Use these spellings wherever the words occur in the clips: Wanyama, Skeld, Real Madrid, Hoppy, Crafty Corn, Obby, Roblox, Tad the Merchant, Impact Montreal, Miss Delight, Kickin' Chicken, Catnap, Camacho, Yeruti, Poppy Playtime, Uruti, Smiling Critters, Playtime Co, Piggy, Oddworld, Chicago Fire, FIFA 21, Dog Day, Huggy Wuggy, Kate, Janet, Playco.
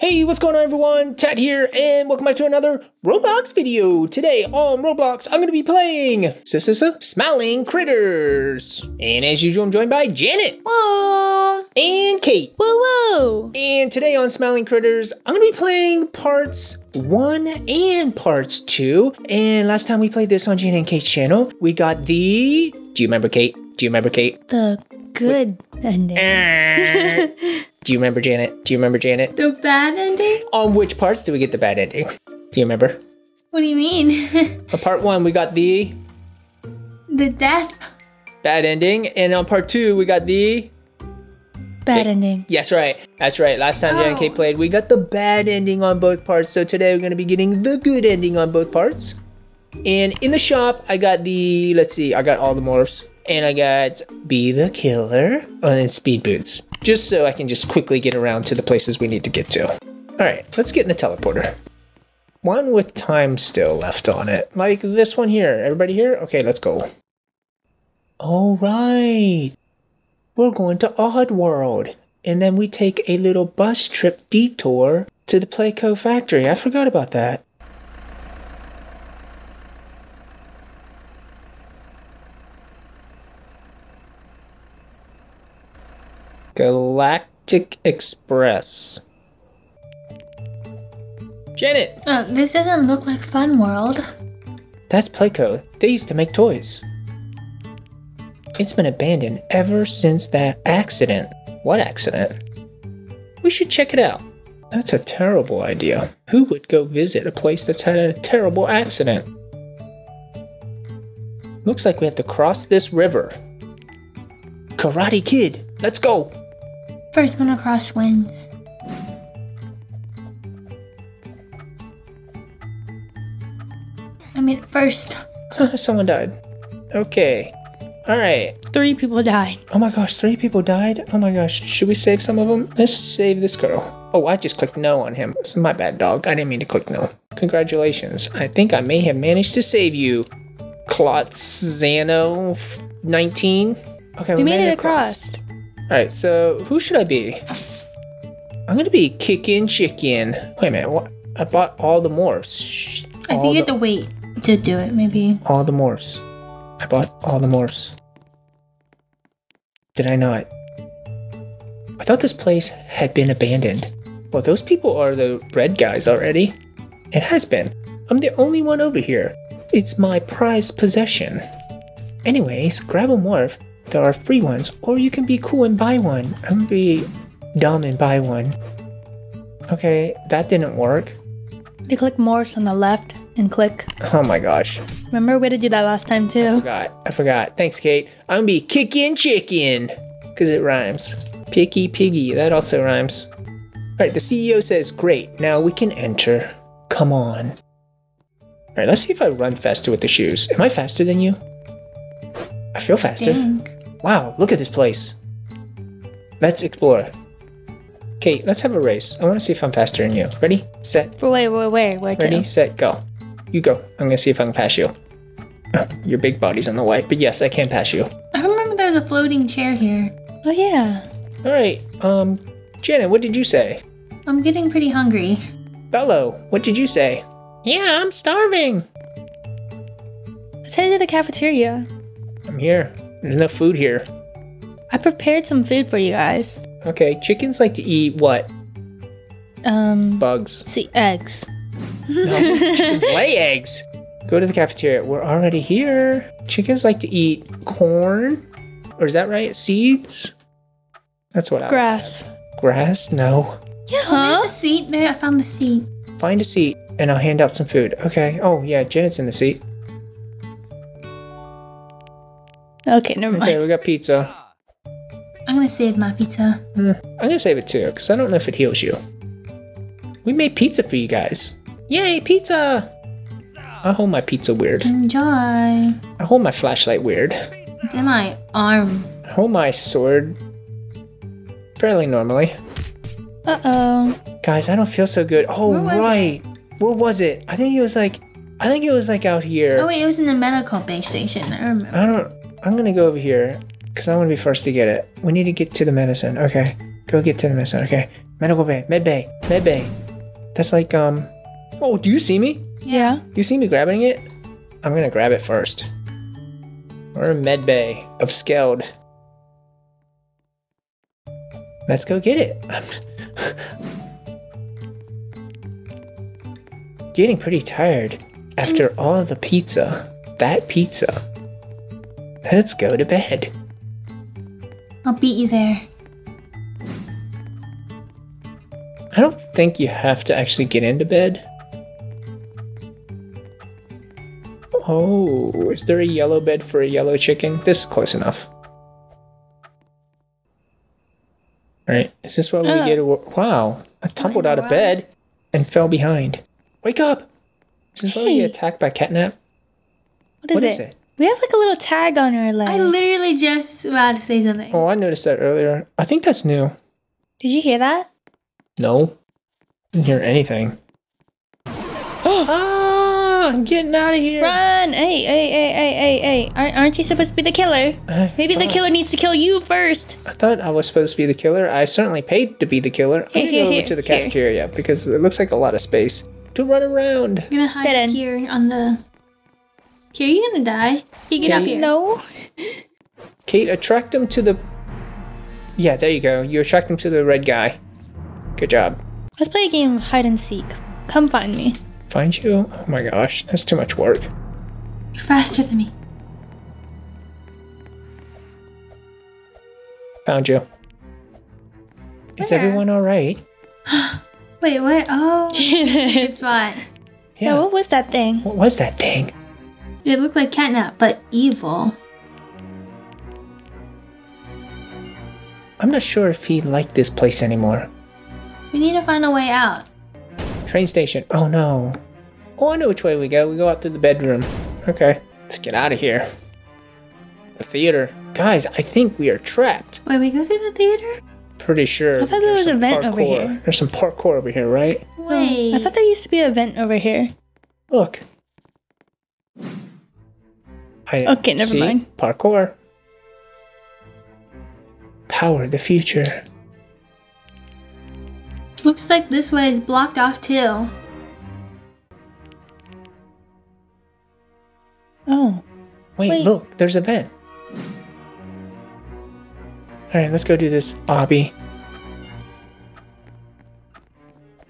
Hey, what's going on everyone? Tad here and welcome back to another Roblox video. Today on Roblox, I'm gonna be playing Smiling Critters. And as usual, I'm joined by Janet. Whoa. And Kate. Whoa. And today on Smiling Critters, I'm gonna be playing parts 1 and parts 2. And last time we played this on Janet and Kate's channel, we got the... Do you remember, Kate? Do you remember, Kate? The good ending. Do you remember, Janet? Do you remember, Janet? The bad ending? On which parts do we get the bad ending? Do you remember? What do you mean? On part 1, we got the... The death. Bad ending. And on part 2, we got the... Bad ending. Yes, right. That's right. Last time Janet and Kate played, we got the bad ending on both parts. So today, we're going to be getting the good ending on both parts. And in the shop, I got the... Let's see. I got all the morphs. And I got Be the Killer and Speed Boots. Just so I can just quickly get around to the places we need to get to. Alright, let's get in the teleporter. One with time still left on it. Like this one here. Everybody here? Okay, let's go. Alright. We're going to Oddworld. And then we take a little bus trip detour to the Playco factory. I forgot about that. Galactic Express. Janet! This doesn't look like Fun World. That's Playco. They used to make toys. It's been abandoned ever since that accident. What accident? We should check it out. That's a terrible idea. Who would go visit a place that's had a terrible accident? Looks like we have to cross this river. Karate Kid, let's go! First one across wins. I mean, first. Someone died. Okay. Alright. 3 people died. Oh my gosh, 3 people died? Oh my gosh, should we save some of them? Let's save this girl. Oh, I just clicked no on him. It's my bad, dog. I didn't mean to click no. Congratulations. I think I may have managed to save you. Clotzano 19. Okay, we made it across. Alright, so who should I be? I'm gonna be Kickin' Chicken. Wait a minute, what? I bought all the morphs. I think you have to wait to do it, maybe. All the morphs. I bought all the morphs. Did I not? I thought this place had been abandoned. Well, those people are the red guys already. It has been. I'm the only one over here. It's my prized possession. Anyways, grab a morph. There are free ones, or you can be cool and buy one. I'm gonna be dumb and buy one. Okay, that didn't work. You click morphs on the left and click. Oh my gosh. Remember, we had to do that last time too. I forgot. Thanks, Kate. I'm gonna be Kickin' Chicken, because it rhymes. Picky Piggy, that also rhymes. Alright, the CEO says, great, now we can enter. Come on. Alright, let's see if I run faster with the shoes. Am I faster than you? I feel faster. Dang. Wow, look at this place. Let's explore. Kate, let's have a race. I want to see if I'm faster than you. Ready? Set. Wait. Ready? Set. Go. You go. I'm going to see if I can pass you. Your big body's on the way, but yes, I can pass you. I remember there's a floating chair here. Oh, yeah. All right. Janet, what did you say? I'm getting pretty hungry. Bello, what did you say? Yeah, I'm starving. Let's head to the cafeteria. I'm here. There's no food here. I prepared some food for you guys. Okay, chickens like to eat what? Bugs. See, eggs. No, chickens lay eggs. Go to the cafeteria. We're already here. Chickens like to eat corn. Or is that right? Seeds? That's what I... Grass. Grass? No. Yeah, there's a seat. There, I found the seat. Find a seat and I'll hand out some food. Okay. Oh, yeah, Janet's in the seat. Okay, never mind. Okay, we got pizza. I'm gonna save my pizza. I'm gonna save it too, because I don't know if it heals you. We made pizza for you guys. Yay, pizza! I hold my pizza weird. Enjoy. I hold my flashlight weird. It's in my arm. I hold my sword fairly normally. Uh-oh. Guys, I don't feel so good. Oh, right. Where was it? I think it was like out here. Oh, wait, it was in the medical base station. I remember. I'm gonna go over here because I want to be first to get it. We need to get to the medicine. Okay, go get to the medicine. Okay, Medical bay, med bay, med bay. That's like, oh, do you see me? Yeah. Do you see me grabbing it? I'm gonna grab it first. We're in med bay of Skeld. Let's go get it. Getting pretty tired after all of the pizza. That pizza. Let's go to bed. I'll beat you there. I don't think you have to actually get into bed. Oh, is there a yellow bed for a yellow chicken? This is close enough. Alright, is this what we get? Wow, I tumbled out of bed and fell behind. Wake up! Is this why we get attacked by Catnap? What is it? We have like a little tag on our leg. I literally just about to say something. Oh, I noticed that earlier. I think that's new. Did you hear that? No. Didn't hear anything. Ah, I'm getting out of here. Run! Hey. Aren't you supposed to be the killer? Maybe the killer needs to kill you first. I thought I was supposed to be the killer. I certainly paid to be the killer. I'm going to go over to the cafeteria because it looks like a lot of space to run around. I'm going to hide here on the... Kate, are you gonna die? Kate, get up here. No. Kate, attract him to the... Yeah, there you go. You attract him to the red guy. Good job. Let's play a game of hide and seek. Come find me. Find you? Oh my gosh, that's too much work. You're faster than me. Found you. Where? Is everyone alright? Wait, what? Oh, it's fine. Yeah. So what was that thing? What was that thing? They look like catnap, but evil. I'm not sure if he liked this place anymore. We need to find a way out. Train station. Oh no. Oh, I know which way we go. We go out through the bedroom. Okay. Let's get out of here. The theater. Guys, I think we are trapped. Wait, we go through the theater? Pretty sure. I thought there was a vent over here. There's some parkour over here, right? Wait. I thought there used to be a vent over here. Look. Okay, never mind. Parkour. Power the future. Looks like this way is blocked off too. Oh. Wait, look, there's a vent. Alright, let's go do this, Abby.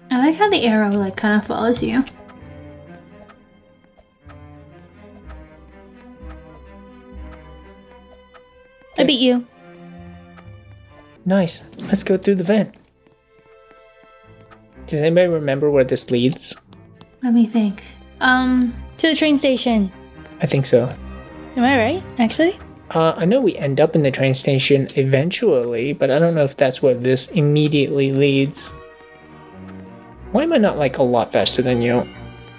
I like how the arrow like kind of follows you. I beat you. Nice. Let's go through the vent. Does anybody remember where this leads? Let me think. To the train station. I think so. Am I right, actually? I know we end up in the train station eventually, but I don't know if that's where this immediately leads. Why am I not like a lot faster than you?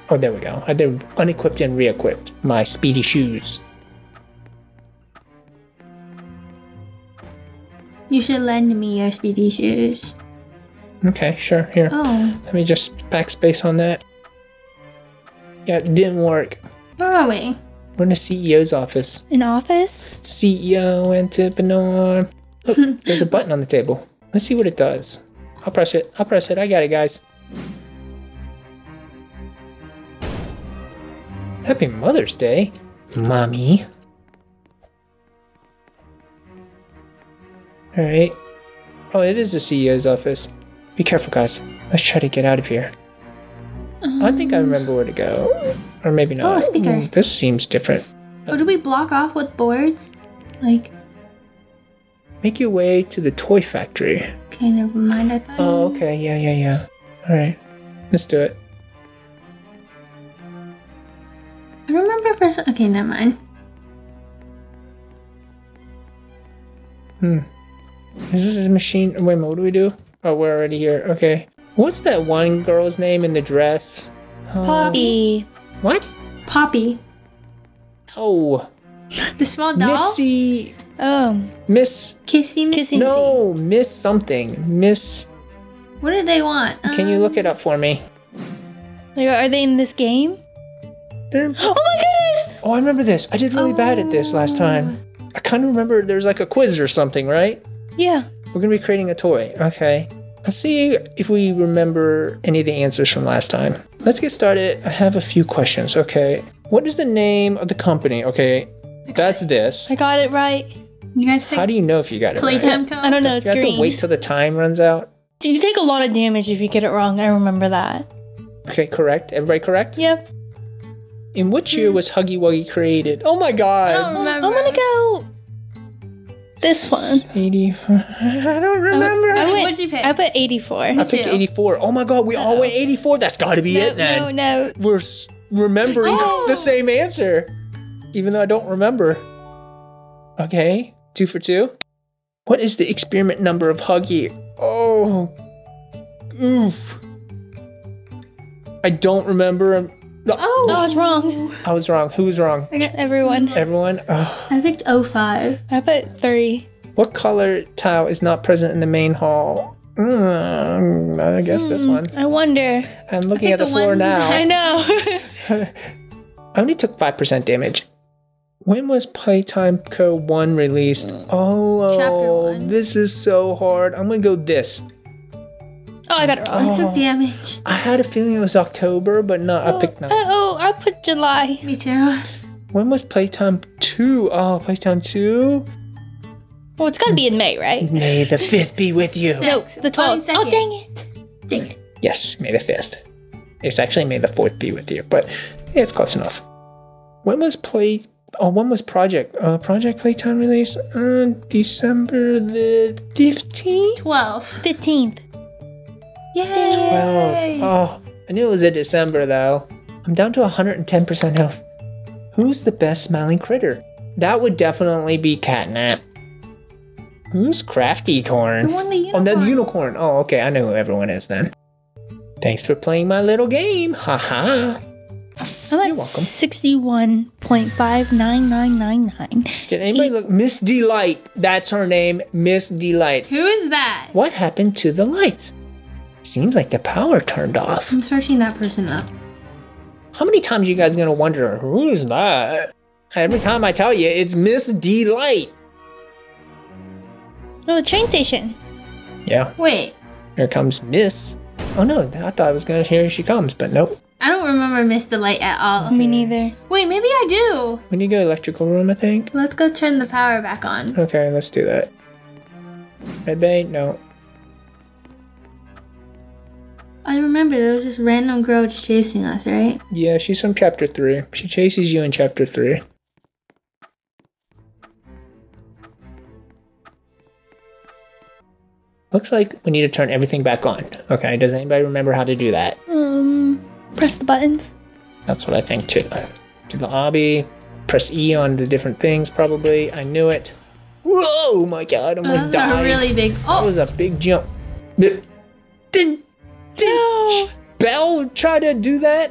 Oh, there we go. I did unequipped and re-equipped my speedy shoes. You should lend me your speedy shoes. Okay, sure, here. Oh. Let me just backspace on that. Yeah, it didn't work. Where are we? We're in the CEO's office. An office? CEO entrepreneur. Oh, there's a button on the table. Let's see what it does. I'll press it. I'll press it. I got it, guys. Happy Mother's Day, Mommy. Alright. Oh, it is the CEO's office. Be careful, guys. Let's try to get out of here. I think I remember where to go. Or maybe not. Oh, a speaker. This seems different. Oh, do we block off with boards? Like... Make your way to the toy factory. Okay, never mind. I thought... Oh, okay. Yeah. Alright. Let's do it. I remember for some... Okay, never mind. Is this a machine? Wait, what do we do? Oh, we're already here. Okay. What's that one girl's name in the dress? Poppy. What? Poppy. Oh. The small doll? Missy. Oh. Miss. Kissy. No, Miss something. Miss. What do they want? Can you look it up for me? Are they in this game? They're... Oh my goodness! Oh, I remember this. I did really bad at this last time. I kind of remember there's like a quiz or something, right? Yeah. We're going to be creating a toy. Okay. Let's see if we remember any of the answers from last time. Let's get started. I have a few questions. Okay. What is the name of the company? Okay. That's this. I got it right. You guys picked. How do you know if you got it right? Playtime Co? I don't know. It's green. You have to wait till the time runs out. You take a lot of damage if you get it wrong. I remember that. Okay, correct. Everybody correct? Yep. In which year was Huggy Wuggy created? Oh my god. I don't remember. I'm gonna go... this one. 84. I don't remember. What'd you pick? I put 84. I picked 84. Oh my god, we all went 84. That's gotta be it then. No. We're remembering the same answer. Even though I don't remember. Okay, 2 for 2. What is the experiment number of Huggy? Oh, oof. I don't remember. No. Oh, I was wrong. I was wrong. Who was wrong? I got everyone. Everyone? Oh. I picked 05. I put 3. What color tile is not present in the main hall? I guess this one. I wonder. I'm looking at the floor now. I know. I only took 5% damage. When was Playtime Co. 1 released? Oh, Chapter 1. This is so hard. I'm going to go this. Oh, I got it wrong. I took damage. I had a feeling it was October, but no, I picked 9. Oh, I put July. Me too. When was Playtime 2? Oh, Playtime 2? Well, it's got to be in May, right? May the 5th be with you. No, the 12th. Oh, dang it. Dang it. Yes, May the 5th. It's actually May the 4th be with you, but it's close enough. When was Project? Project Playtime released? December the 15th? 12th. 15th. Yay! 12. Oh, I knew it was in December though. I'm down to 110% health. Who's the best smiling critter? That would definitely be Catnap. Who's Crafty Corn? The one the unicorn. Oh, the unicorn. Oh, okay. I know who everyone is then. Thanks for playing my little game. Haha. I'm at 61.59999. Did anybody look? Miss Delight. That's her name. Miss Delight. Who is that? What happened to the lights? Seems like the power turned off. I'm searching that person up. How many times are you guys gonna wonder, who's that? Every time I tell you, it's Miss Delight. Oh, the train station. Yeah. Wait. Here comes Miss. Oh no, I thought I was gonna hear she comes, but nope. I don't remember Miss Delight at all. Me neither. Wait, maybe I do. We need to go to the electrical room, I think. Let's go turn the power back on. Okay, let's do that. Red Bay? No. I remember there was just random girl chasing us, right? Yeah, she's from Chapter 3. She chases you in Chapter 3. Looks like we need to turn everything back on. Okay, does anybody remember how to do that? Press the buttons. That's what I think too. To the lobby, press E on the different things probably. I knew it. Whoa, my god, I almost died. That was a really big... Oh! That was a big jump. Did Belle try to do that?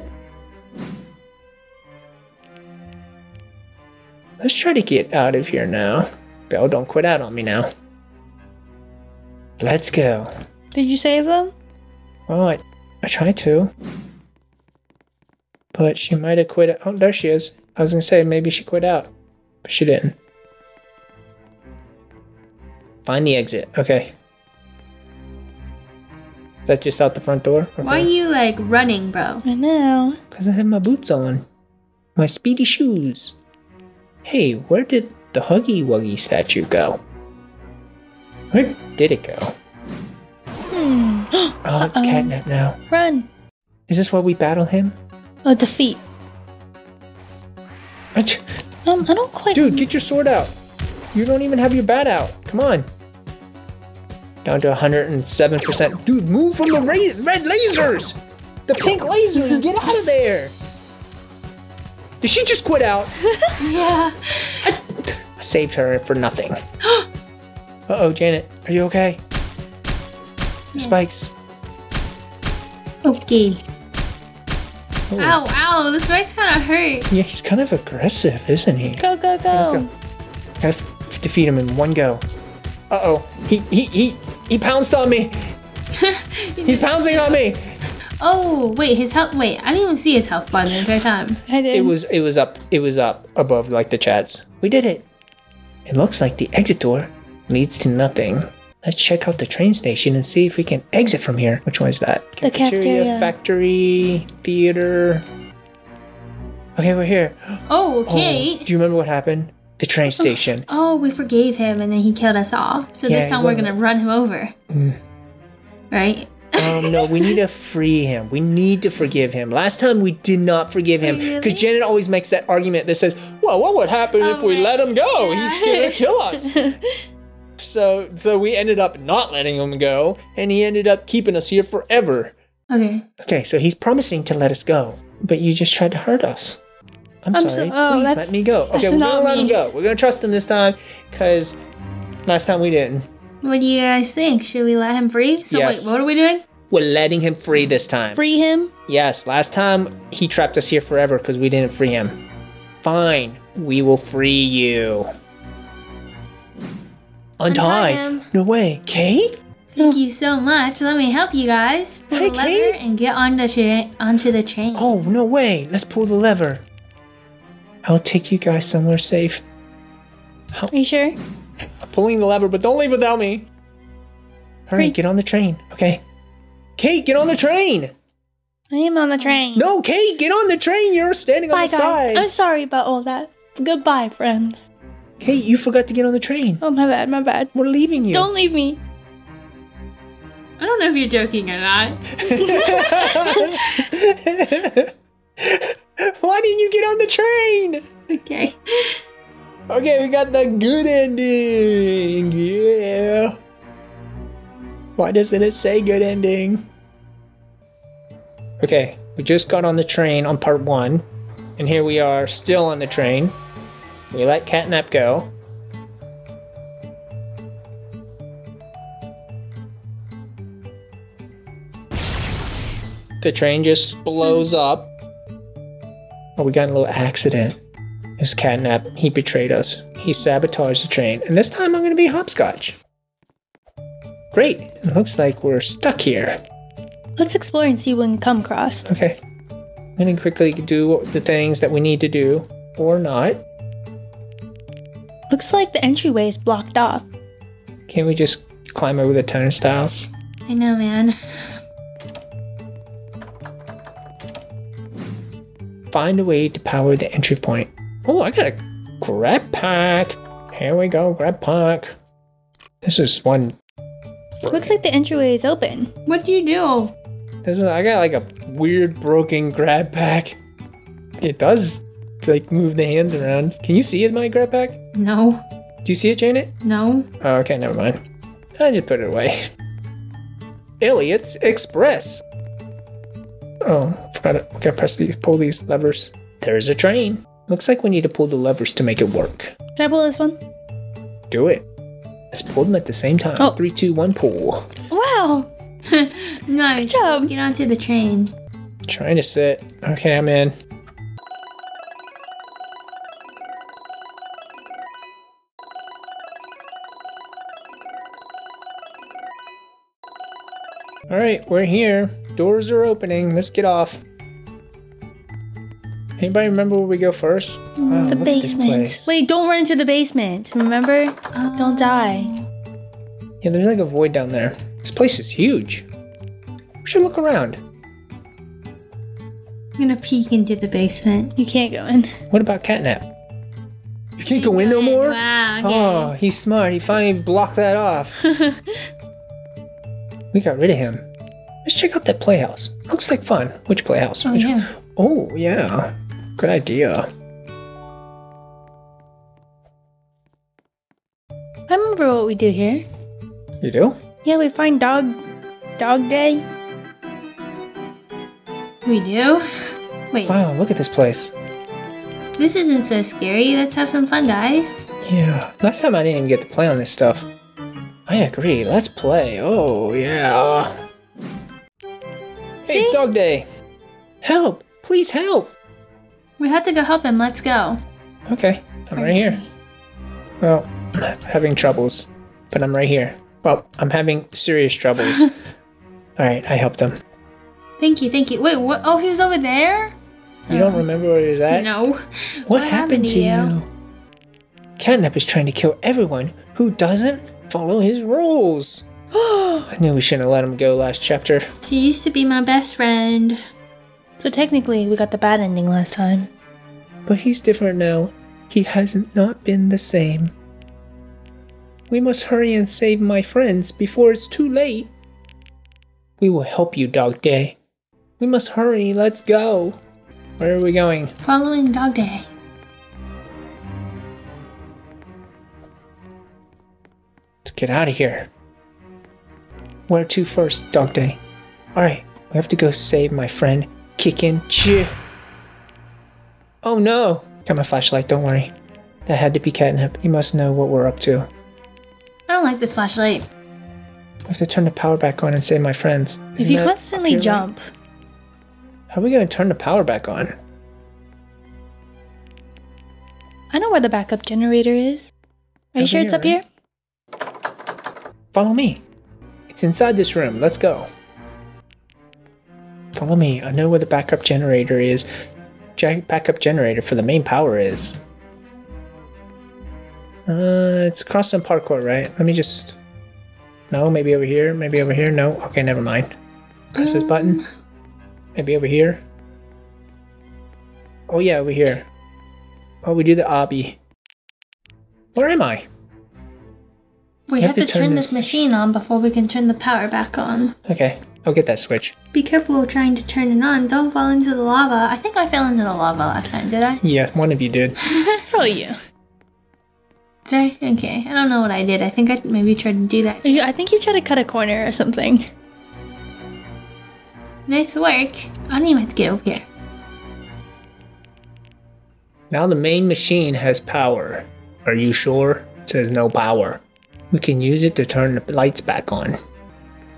Let's try to get out of here now. Belle, don't quit out on me now. Let's go. Did you save them? Oh, I tried to. But she might have quit out. Oh, there she is. I was going to say maybe she quit out. But she didn't. Find the exit. Okay. Is that just out the front door? Okay. Why are you, like, running, bro? I know. Because I have my boots on. My speedy shoes. Hey, where did the Huggy Wuggy statue go? Where did it go? Oh, it's Catnap now. Run. Is this where we battle him? Oh, defeat. I don't quite... Dude, get your sword out. You don't even have your bat out. Come on. Down to 107%. Dude, move from the red lasers! The pink lasers! Get out of there! Did she just quit out? Yeah. I saved her for nothing. Uh-oh, Janet. Are you okay? Yeah. Spikes. Okay. Oh. Ow, ow. The spikes kind of hurt. Yeah, he's kind of aggressive, isn't he? Go, go, go. Let's go. Gotta defeat him in one go. Uh-oh. He pounced on me. He's pouncing on me. Oh, wait, his health. Wait, I didn't even see his health bar the entire time. I did. It was up above like the chats. We did it. It looks like the exit door leads to nothing. Let's check out the train station and see if we can exit from here. Which one is that? The cafeteria. Factory, theater. Okay, we're here. Oh, Kate. Oh, do you remember what happened? The train station. Oh, we forgave him and then he killed us all. So yeah, this time we're gonna run him over. Mm. Right? No, we need to free him. We need to forgive him. Last time we did not forgive him because Janet always makes that argument that says, well, what would happen if we let him go? Yeah. He's gonna kill us. So we ended up not letting him go, and he ended up keeping us here forever. Okay. Okay, so he's promising to let us go, but you just tried to hurt us. I'm sorry. Please let me go. Okay, we're gonna let him go. We're gonna trust him this time, because last time we didn't. What do you guys think? Should we let him free? So yes. Wait, what are we doing? We're letting him free this time. Free him? Yes, last time he trapped us here forever because we didn't free him. Fine, we will free you. Untie him. No way. Kate? Thank you so much. Let me help you guys. Pull the lever and get on onto the train. Oh, no way. Let's pull the lever. I'll take you guys somewhere safe. Are you sure? Pulling the lever, but don't leave without me. Hurry, get on the train. Okay. Kate, get on the train. I am on the train. No, Kate, get on the train. You're standing on the side. I'm sorry about all that. Goodbye, friends. Kate, you forgot to get on the train. Oh, my bad, my bad. We're leaving you. Don't leave me. I don't know if you're joking or not. Why didn't you get on the train? Okay. Okay, we got the good ending. Yeah. Why doesn't it say good ending? Okay, we just got on the train on part one. And here we are still on the train. We let Catnap go. The train just blows up. Oh, we got in a little accident. It was Catnap. He betrayed us. He sabotaged the train. And this time I'm going to be hopscotch. Great. It looks like we're stuck here. Let's explore and see what we can come across. Okay. I'm going to quickly do the things that we need to do or not. Looks like the entryway is blocked off. Can't we just climb over the turnstiles? I know, man. Find a way to power the entry point. Oh, I got a grab pack. Here we go, grab pack. This is one. Looks like the entryway is open. What do you do? This is, I got like a weird broken grab pack. It does like move the hands around. Can you see my grab pack? No. Do you see it, Janet? No. Oh, okay, never mind. I just put it away. Elliot's Express. Oh, forgot it. Okay, pull these levers. There's a train. Looks like we need to pull the levers to make it work. Can I pull this one? Do it. Let's pull them at the same time. Oh. 3, 2, 1, pull. Wow. Nice. Good job. Let's get onto the train. Trying to sit. Okay, I'm in. All right, we're here. Doors are opening. Let's get off. Anybody remember where we go first? Wow, the basement. Wait, don't run into the basement. Remember? Don't die. Yeah, there's like a void down there. This place is huge. We should look around. I'm gonna peek into the basement. You can't go in. What about Catnap? You can't go in no more? Wow. Okay. Oh, he's smart. He finally blocked that off. We got rid of him. Let's check out that playhouse. Looks like fun. Which playhouse? Oh, yeah. Oh, yeah. Good idea. I remember what we do here. You do? Yeah, we find Dog Day. We do? Wait. Wow, look at this place. This isn't so scary. Let's have some fun, guys. Yeah. Last time I didn't even get to play on this stuff. I agree. Let's play. Oh, yeah. Hey, it's Dog Day. Help. Please help. We have to go help him. Let's go. Okay. I'm right here. Well, I'm having troubles, but I'm right here. Well, I'm having serious troubles. All right. I helped him. Thank you. Thank you. Wait, what? Oh, he was over there? You don't remember where he was at? No. What happened to you? Catnap is trying to kill everyone who doesn't follow his rules. I knew we shouldn't have let him go last chapter. He used to be my best friend. So technically, we got the bad ending last time. But he's different now. He hasn't not been the same. We must hurry and save my friends before it's too late. We will help you, Dog Day. We must hurry, let's go. Where are we going? Following Dog Day. Let's get out of here. Where to first, Dog Day? Alright, we have to go save my friend, Kickin' Chicken. Oh no! Got my flashlight, don't worry. That had to be Catnap. He must know what we're up to. I don't like this flashlight. I have to turn the power back on and save my friends. If you constantly jump. How are we going to turn the power back on? I know where the backup generator is. Are you sure it's up here? Follow me. It's inside this room. Let's go. Follow me. I know where the backup generator is. Backup generator for the main power is. It's crossing parkour, right? Let me just... No, maybe over here, maybe over here. No, okay, never mind. Press this button. Maybe over here. Oh yeah, over here. Oh, we do the obby. Where am I? We have to turn this machine on before we can turn the power back on. Okay, I'll get that switch. Be careful trying to turn it on. Don't fall into the lava. I think I fell into the lava last time, did I? Yeah, one of you did. It's probably you. Did I? Okay, I don't know what I did. I think I maybe tried to do that. I think you tried to cut a corner or something. Nice work. I don't even have to get over here. Now the main machine has power. Are you sure? It says no power. We can use it to turn the lights back on.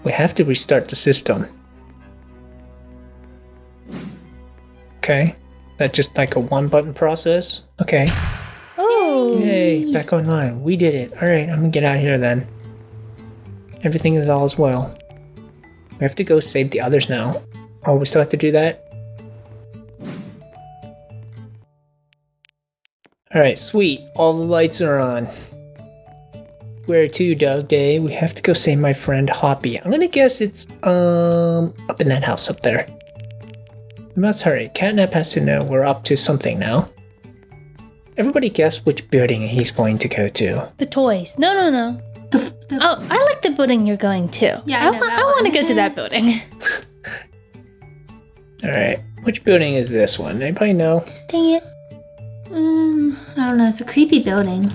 We have to restart the system. Okay. That's just like a one-button process. Okay. Yay, back online. We did it. Alright, I'm gonna get out of here then. Everything is all as well. We have to go save the others now. Oh, we still have to do that? Alright, sweet. All the lights are on. Where to, Dog Day? We have to go save my friend Hoppy. I'm gonna guess it's, up in that house up there. We must hurry. Catnap has to know we're up to something now. Everybody guess which building he's going to go to. The toys. No, no, no. Oh, I like the building you're going to. Yeah, I want to go to that building. Alright, which building is this one? Anybody know? Dang it. I don't know. It's a creepy building.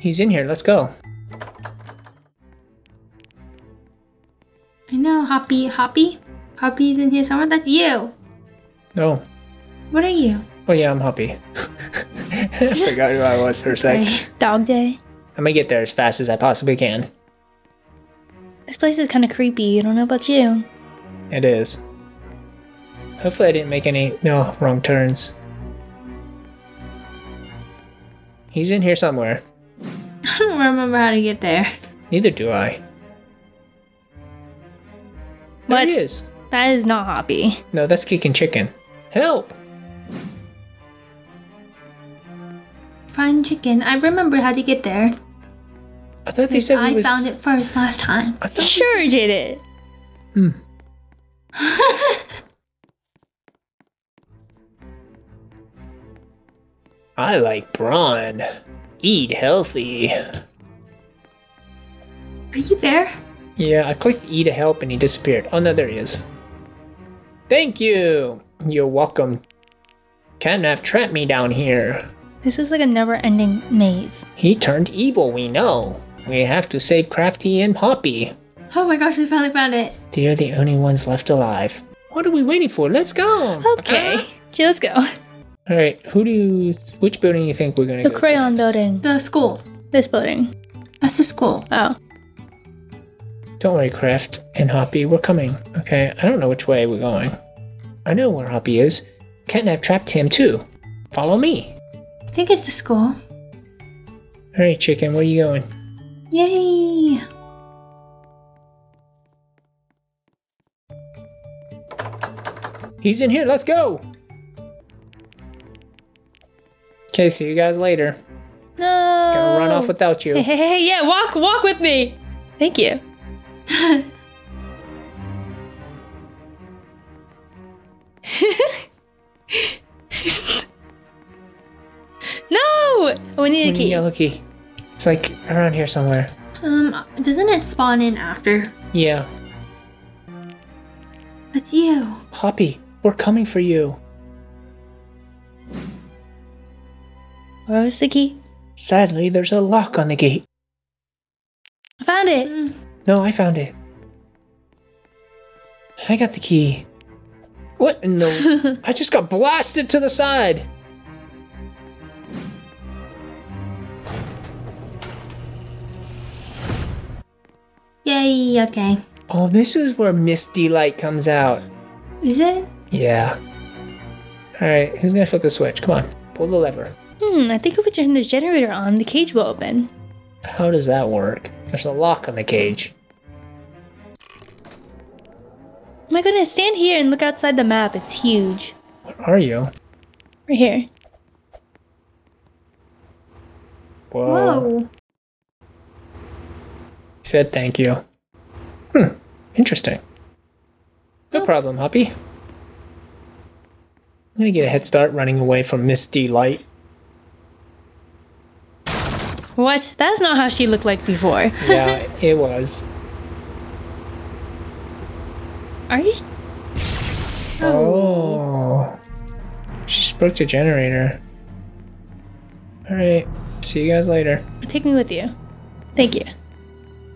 He's in here. Let's go. I know, Hoppy. Hoppy? Hoppy's in here somewhere? That's you! No. What are you? Oh yeah, I'm Hoppy. I forgot who I was for a sec. Dog Day. I'm gonna get there as fast as I possibly can. This place is kind of creepy. I don't know about you. It is. Hopefully I didn't make any... No, wrong turns. He's in here somewhere. I don't remember how to get there. Neither do I. There he is. That is not Hoppy. No, that's Kickin' Chicken. Help! Frying chicken. I remember how to get there. I thought they said I found it first last time. I sure did it. I like brawn. Eat healthy. Are you there? Yeah, I clicked E to help and he disappeared. Oh no, there he is. Thank you. You're welcome. Catnap trapped me down here. This is like a never-ending maze. He turned evil, we know. We have to save Crafty and Poppy. Oh my gosh, we finally found it. They are the only ones left alive. What are we waiting for? Let's go. Okay, let's go. All right, which building you think we're gonna go to? The crayon building. The school. This building. That's the school. Oh. Don't worry, Craft and Hoppy, we're coming. Okay, I don't know which way we're going. I know where Hoppy is. Catnap trapped him too. Follow me. I think it's the school. Alright, Chicken, where are you going? Yay! He's in here, let's go! Okay, see you guys later. No! Just gonna run off without you. Hey, hey, hey, yeah, walk with me. Thank you. No! We need a key. Yellow key. It's like around here somewhere. Doesn't it spawn in after? Yeah. It's you. Poppy, we're coming for you. Where was the key? Sadly, there's a lock on the gate. I found it. Mm. No, I found it. I got the key. What in the... I just got blasted to the side. Yay, okay. Oh, this is where Miss Delight comes out. Is it? Yeah. Alright, who's gonna flip the switch? Come on, pull the lever. Hmm, I think if we turn this generator on, the cage will open. How does that work? There's a lock on the cage. My goodness, stand here and look outside the map. It's huge. Where are you? Right here. Whoa. Whoa. Said thank you. Hmm, interesting. No problem, Hoppy. I'm gonna get a head start running away from Miss Delight. What? That's not how she looked like before. Yeah, it was. Are you? Oh. She spoke to generator. Alright, see you guys later. Take me with you. Thank you.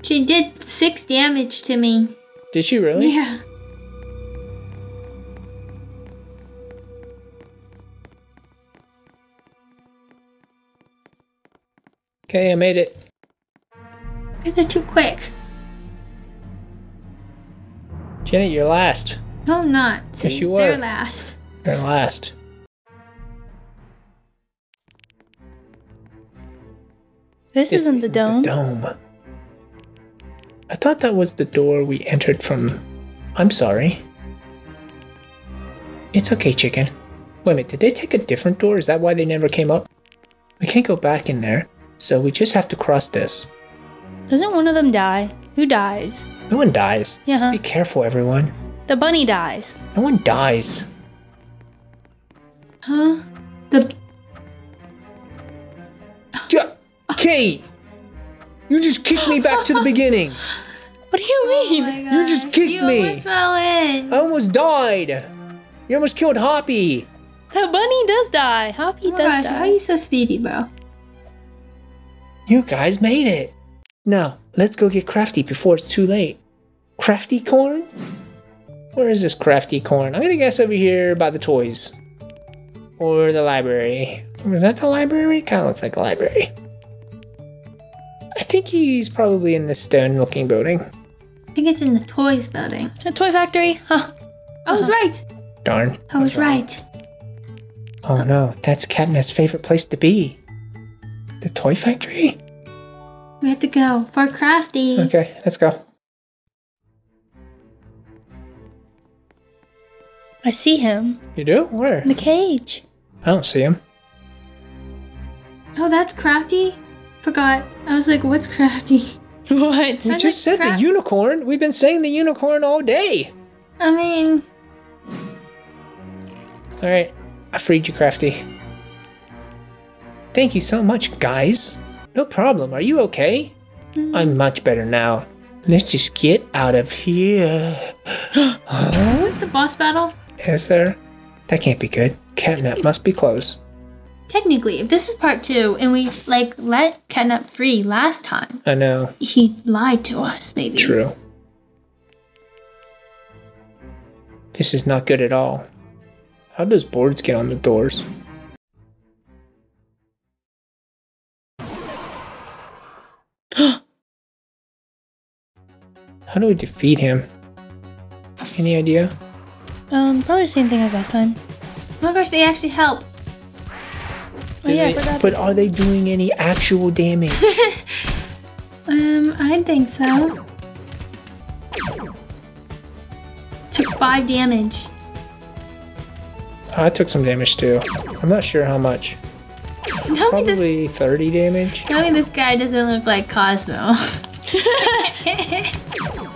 She did 6 damage to me. Did she really? Yeah. Okay, I made it. Because they're too quick. Janet, you're last. No, I'm not. Yes, you are. They're last. They're last. This isn't the dome. The dome. I thought that was the door we entered from. I'm sorry. It's okay, chicken. Wait a minute, did they take a different door? Is that why they never came up? We can't go back in there, so we just have to cross this. Doesn't one of them die? Who dies? No one dies. Yeah. Be careful, everyone. The bunny dies. No one dies. Huh? The... Kate! You just kicked me back to the beginning. What do you mean? Oh, you just kicked me. You almost fell in. I almost died. You almost killed Hoppy. That bunny does die. Hoppy does die. How are you so speedy, bro? You guys made it. Now, let's go get Crafty before it's too late. Crafty Corn? Where is this Crafty Corn? I'm going to guess over here by the toys. Or the library. Is that the library? Kind of looks like a library. I think he's probably in the stone-looking building. I think it's in the toys building. A toy factory? Huh. I was right. Darn. I was right. Oh no, that's Catnap's favorite place to be. The toy factory? We have to go for Crafty. Okay, let's go. I see him. You do? Where? In the cage. I don't see him. Oh, that's Crafty? Forgot. I was like, what's Crafty? What? We just said the unicorn. We've been saying the unicorn all day. I mean... Alright, I freed you, Crafty. Thank you so much, guys. No problem. Are you okay? I'm much better now. Let's just get out of here. Huh? What's the boss battle? Is there? That can't be good. Catnap must be close. Technically, if this is part 2 and we like let Catnap free last time. I know. He lied to us, maybe. True. This is not good at all. How does boards get on the doors? How do we defeat him? Any idea? Probably the same thing as last time. Oh my gosh, they actually help. Oh, yeah, but are they doing any actual damage? I think so. Took 5 damage. I took some damage too. I'm not sure how much. Probably 30 damage. Tell me this guy doesn't look like Cosmo.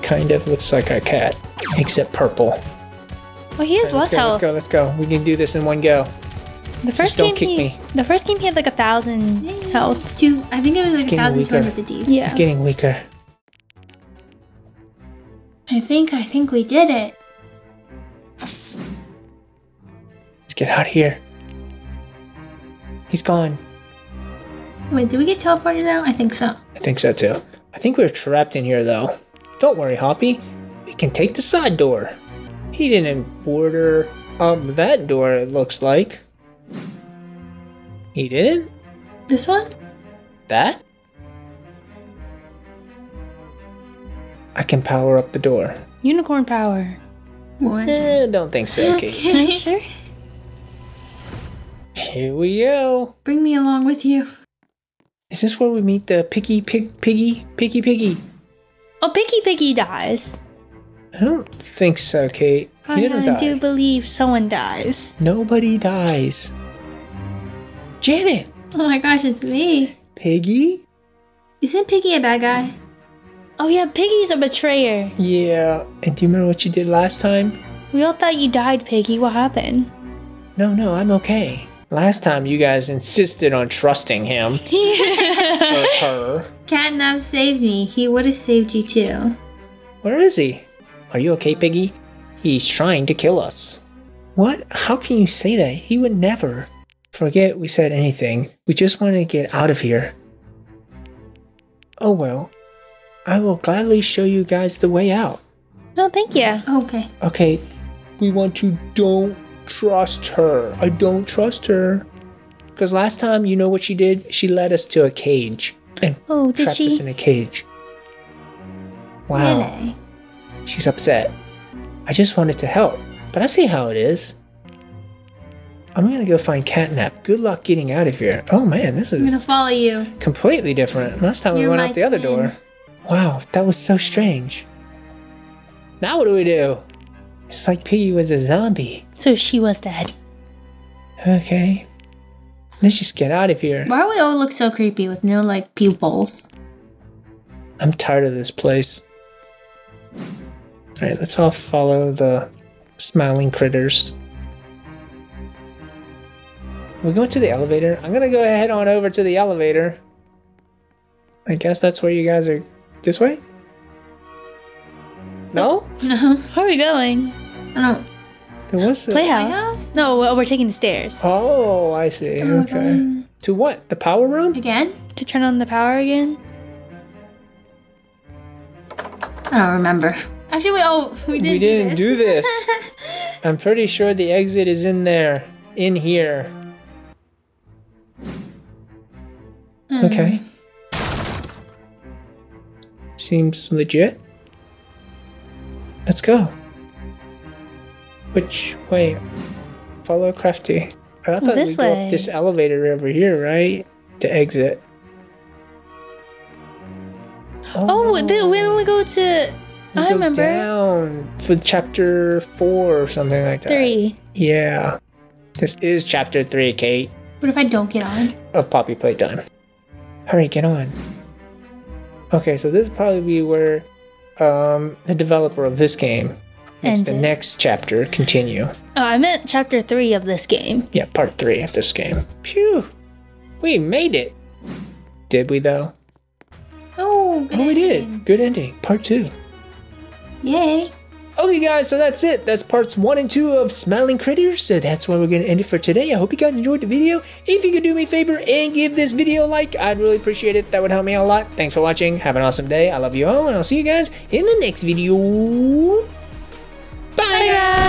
Kind of looks like our cat, except purple. Well, he has less health. Let's go, let's go. We can do this in one go. The first game, the first game he had like 1,000 health. I think it was like 1,250. Yeah. He's getting weaker. I think we did it. Let's get out of here. He's gone. Wait, do we get teleported now? I think so. I think so too. I think we're trapped in here though. Don't worry, Hoppy. We can take the side door. He didn't border up that door, it looks like. He didn't? This one? That? I can power up the door. Unicorn power. What? I don't think so, Kate. Okay. Are you sure? Here we go. Bring me along with you. Is this where we meet the Piggy? Oh, Piggy dies. I don't think so, Kate. He doesn't die. I do believe someone dies. Nobody dies. Janet! Oh my gosh, it's me. Piggy? Isn't Piggy a bad guy? Oh yeah, Piggy's a betrayer. Yeah, and do you remember what you did last time? We all thought you died, Piggy. What happened? No, I'm okay. Last time you guys insisted on trusting him. Or her. Catnap saved me. He would have saved you too. Where is he? Are you okay, Piggy? He's trying to kill us. What? How can you say that? He would never. Forget we said anything. We just want to get out of here. Oh well. I will gladly show you guys the way out. No, thank you. Okay. Okay. We want to don't trust her. I don't trust her. Because last time, you know what she did? She led us to a cage. And trapped us in a cage. Wow. Really? She's upset. I just wanted to help. But I see how it is. I'm gonna go find Catnap. Good luck getting out of here. Oh man, this is. I'm gonna follow you. Completely different. Last time we went out the other door. Wow, that was so strange. Now what do we do? It's like Piggy was a zombie. So she was dead. Okay. Let's just get out of here. Why do we all look so creepy with no like pupils? I'm tired of this place. Alright, let's all follow the smiling critters. We're going to the elevator. I'm gonna go ahead on over to the elevator. I guess that's where you guys are. This way? No? No. Where are we going? I don't. There was a playhouse? No, well, we're taking the stairs. Oh, I see. Okay. To what? The power room? Again? To turn on the power again? I don't remember. Actually, we didn't do this. I'm pretty sure the exit is in there. In here. Okay. Seems legit. Let's go. Which way? Follow Crafty. I thought we'd go up this elevator over here, right? To exit. Oh, when we go to... I remember. Down for chapter 4 or something like that. 3. Yeah. This is chapter 3, Kate. What if I don't get on? Of Poppy Playtime. Hurry, get on. Okay, so this will probably be where the developer of this game makes the next chapter continue. Oh, I meant chapter 3 of this game. Yeah, part 3 of this game. Phew! We made it! Did we, though? Oh, we did! Good ending. Part 2. Yay! Okay, guys, so that's it. That's parts 1 and 2 of Smiling Critters. So that's where we're going to end it for today. I hope you guys enjoyed the video. If you could do me a favor and give this video a like, I'd really appreciate it. That would help me out a lot. Thanks for watching. Have an awesome day. I love you all, and I'll see you guys in the next video. Bye, guys.